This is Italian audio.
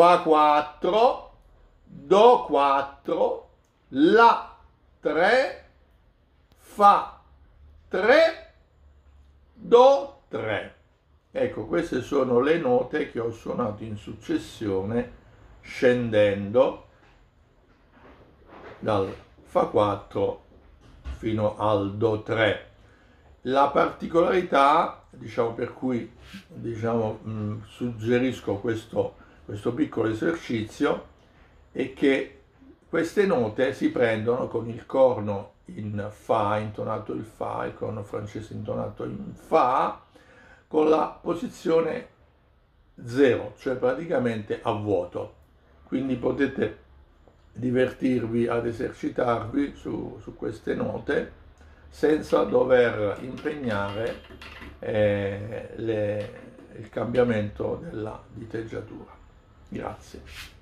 fa 4, do 4, la 3, fa 3, do 3. Ecco, queste sono le note che ho suonato in successione scendendo dal fa 4 fino al do 3. La particolarità, diciamo, per cui suggerisco questo piccolo esercizio è che queste note si prendono con il corno in fa, intonato il fa, il corno francese intonato in fa, con la posizione 0, cioè praticamente a vuoto. Quindi potete divertirvi ad esercitarvi su queste note senza dover impegnare il cambiamento della diteggiatura. Grazie.